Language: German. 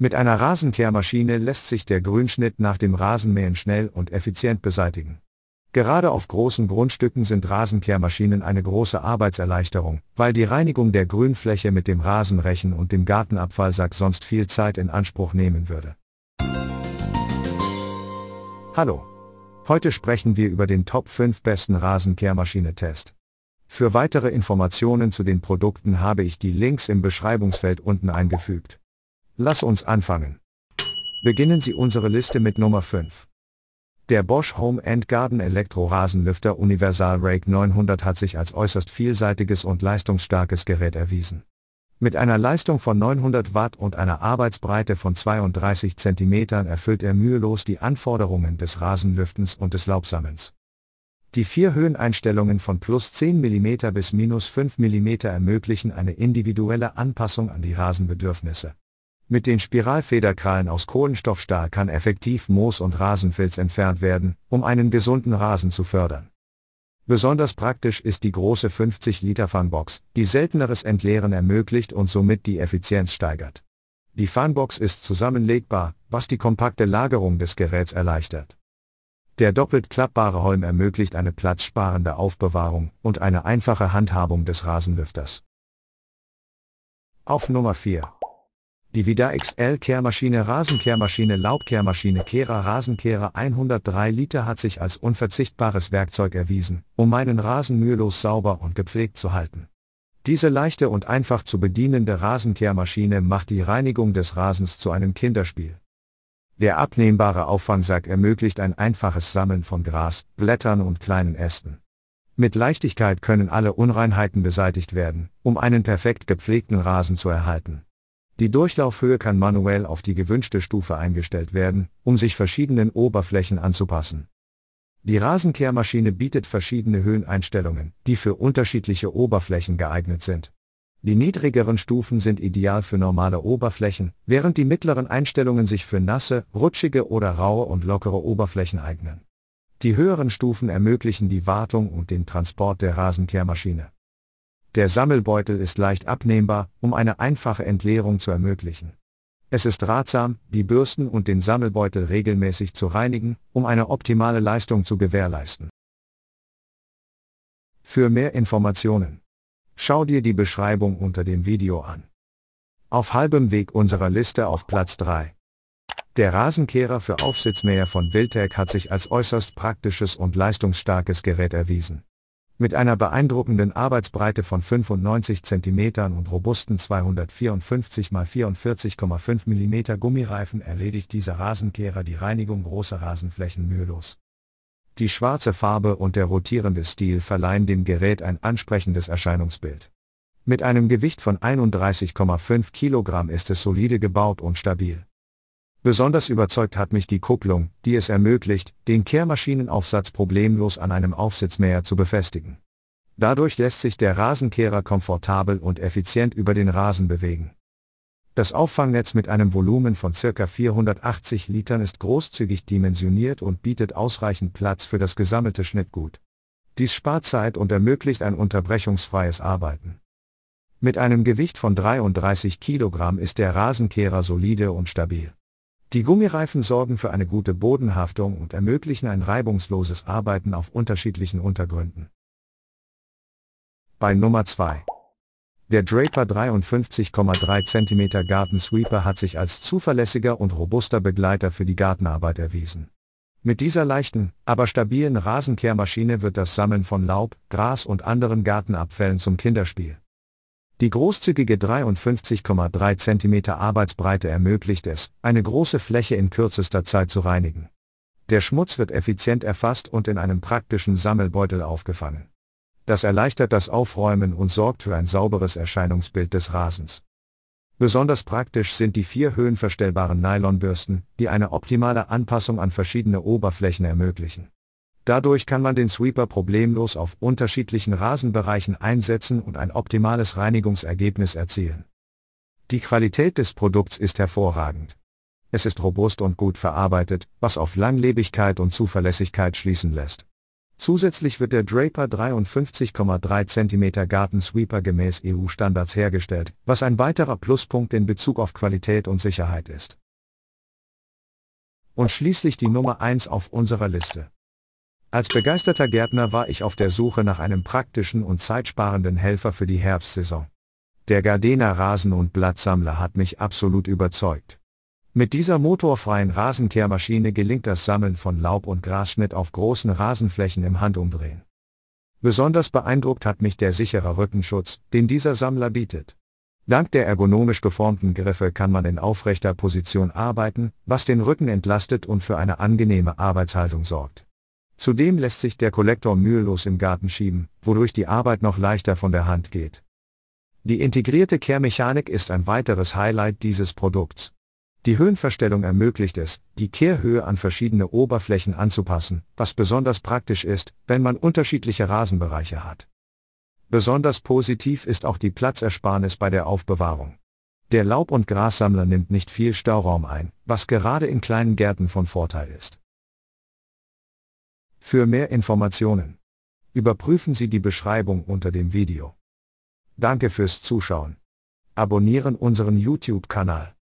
Mit einer Rasenkehrmaschine lässt sich der Grünschnitt nach dem Rasenmähen schnell und effizient beseitigen. Gerade auf großen Grundstücken sind Rasenkehrmaschinen eine große Arbeitserleichterung, weil die Reinigung der Grünfläche mit dem Rasenrechen und dem Gartenabfallsack sonst viel Zeit in Anspruch nehmen würde. Hallo! Heute sprechen wir über den Top 5 besten Rasenkehrmaschine-Test. Für weitere Informationen zu den Produkten habe ich die Links im Beschreibungsfeld unten eingefügt. Lass uns anfangen. Beginnen Sie unsere Liste mit Nummer 5. Der Bosch Home & Garden Elektrorasenlüfter Universal Rake 900 hat sich als äußerst vielseitiges und leistungsstarkes Gerät erwiesen. Mit einer Leistung von 900 Watt und einer Arbeitsbreite von 32 cm erfüllt er mühelos die Anforderungen des Rasenlüftens und des Laubsammelns. Die vier Höheneinstellungen von plus 10 mm bis minus 5 mm ermöglichen eine individuelle Anpassung an die Rasenbedürfnisse. Mit den Spiralfederkrallen aus Kohlenstoffstahl kann effektiv Moos und Rasenfilz entfernt werden, um einen gesunden Rasen zu fördern. Besonders praktisch ist die große 50-Liter-Fangbox, die selteneres Entleeren ermöglicht und somit die Effizienz steigert. Die Fangbox ist zusammenlegbar, was die kompakte Lagerung des Geräts erleichtert. Der doppelt klappbare Holm ermöglicht eine platzsparende Aufbewahrung und eine einfache Handhabung des Rasenlüfters. Auf Nummer 4. Die Vida XL Kehrmaschine Rasenkehrmaschine Laubkehrmaschine Kehrer Rasenkehrer 103 Liter hat sich als unverzichtbares Werkzeug erwiesen, um meinen Rasen mühelos sauber und gepflegt zu halten. Diese leichte und einfach zu bedienende Rasenkehrmaschine macht die Reinigung des Rasens zu einem Kinderspiel. Der abnehmbare Auffangsack ermöglicht ein einfaches Sammeln von Gras, Blättern und kleinen Ästen. Mit Leichtigkeit können alle Unreinheiten beseitigt werden, um einen perfekt gepflegten Rasen zu erhalten. Die Durchlaufhöhe kann manuell auf die gewünschte Stufe eingestellt werden, um sich verschiedenen Oberflächen anzupassen. Die Rasenkehrmaschine bietet verschiedene Höheneinstellungen, die für unterschiedliche Oberflächen geeignet sind. Die niedrigeren Stufen sind ideal für normale Oberflächen, während die mittleren Einstellungen sich für nasse, rutschige oder raue und lockere Oberflächen eignen. Die höheren Stufen ermöglichen die Wartung und den Transport der Rasenkehrmaschine. Der Sammelbeutel ist leicht abnehmbar, um eine einfache Entleerung zu ermöglichen. Es ist ratsam, die Bürsten und den Sammelbeutel regelmäßig zu reinigen, um eine optimale Leistung zu gewährleisten. Für mehr Informationen schau dir die Beschreibung unter dem Video an. Auf halbem Weg unserer Liste auf Platz 3. Der Rasenkehrer für Aufsitzmäher von Wiltec hat sich als äußerst praktisches und leistungsstarkes Gerät erwiesen. Mit einer beeindruckenden Arbeitsbreite von 95 cm und robusten 254 x 44,5 mm Gummireifen erledigt dieser Rasenkehrer die Reinigung großer Rasenflächen mühelos. Die schwarze Farbe und der rotierende Stil verleihen dem Gerät ein ansprechendes Erscheinungsbild. Mit einem Gewicht von 31,5 kg ist es solide gebaut und stabil. Besonders überzeugt hat mich die Kupplung, die es ermöglicht, den Kehrmaschinenaufsatz problemlos an einem Aufsitzmäher zu befestigen. Dadurch lässt sich der Rasenkehrer komfortabel und effizient über den Rasen bewegen. Das Auffangnetz mit einem Volumen von ca. 480 Litern ist großzügig dimensioniert und bietet ausreichend Platz für das gesammelte Schnittgut. Dies spart Zeit und ermöglicht ein unterbrechungsfreies Arbeiten. Mit einem Gewicht von 33 kg ist der Rasenkehrer solide und stabil. Die Gummireifen sorgen für eine gute Bodenhaftung und ermöglichen ein reibungsloses Arbeiten auf unterschiedlichen Untergründen. Bei Nummer 2. Der Draper 53,3 cm Gartensweeper hat sich als zuverlässiger und robuster Begleiter für die Gartenarbeit erwiesen. Mit dieser leichten, aber stabilen Rasenkehrmaschine wird das Sammeln von Laub, Gras und anderen Gartenabfällen zum Kinderspiel. Die großzügige 53,3 cm Arbeitsbreite ermöglicht es, eine große Fläche in kürzester Zeit zu reinigen. Der Schmutz wird effizient erfasst und in einem praktischen Sammelbeutel aufgefangen. Das erleichtert das Aufräumen und sorgt für ein sauberes Erscheinungsbild des Rasens. Besonders praktisch sind die vier höhenverstellbaren Nylonbürsten, die eine optimale Anpassung an verschiedene Oberflächen ermöglichen. Dadurch kann man den Sweeper problemlos auf unterschiedlichen Rasenbereichen einsetzen und ein optimales Reinigungsergebnis erzielen. Die Qualität des Produkts ist hervorragend. Es ist robust und gut verarbeitet, was auf Langlebigkeit und Zuverlässigkeit schließen lässt. Zusätzlich wird der Draper 53,3 cm Gartensweeper gemäß EU-Standards hergestellt, was ein weiterer Pluspunkt in Bezug auf Qualität und Sicherheit ist. Und schließlich die Nummer 1 auf unserer Liste. Als begeisterter Gärtner war ich auf der Suche nach einem praktischen und zeitsparenden Helfer für die Herbstsaison. Der Gardena Rasen- und Blattsammler hat mich absolut überzeugt. Mit dieser motorfreien Rasenkehrmaschine gelingt das Sammeln von Laub- und Grasschnitt auf großen Rasenflächen im Handumdrehen. Besonders beeindruckt hat mich der sichere Rückenschutz, den dieser Sammler bietet. Dank der ergonomisch geformten Griffe kann man in aufrechter Position arbeiten, was den Rücken entlastet und für eine angenehme Arbeitshaltung sorgt. Zudem lässt sich der Kollektor mühelos im Garten schieben, wodurch die Arbeit noch leichter von der Hand geht. Die integrierte Kehrmechanik ist ein weiteres Highlight dieses Produkts. Die Höhenverstellung ermöglicht es, die Kehrhöhe an verschiedene Oberflächen anzupassen, was besonders praktisch ist, wenn man unterschiedliche Rasenbereiche hat. Besonders positiv ist auch die Platzersparnis bei der Aufbewahrung. Der Laub- und Grassammler nimmt nicht viel Stauraum ein, was gerade in kleinen Gärten von Vorteil ist. Für mehr Informationen überprüfen Sie die Beschreibung unter dem Video. Danke fürs Zuschauen. Abonnieren unseren YouTube-Kanal.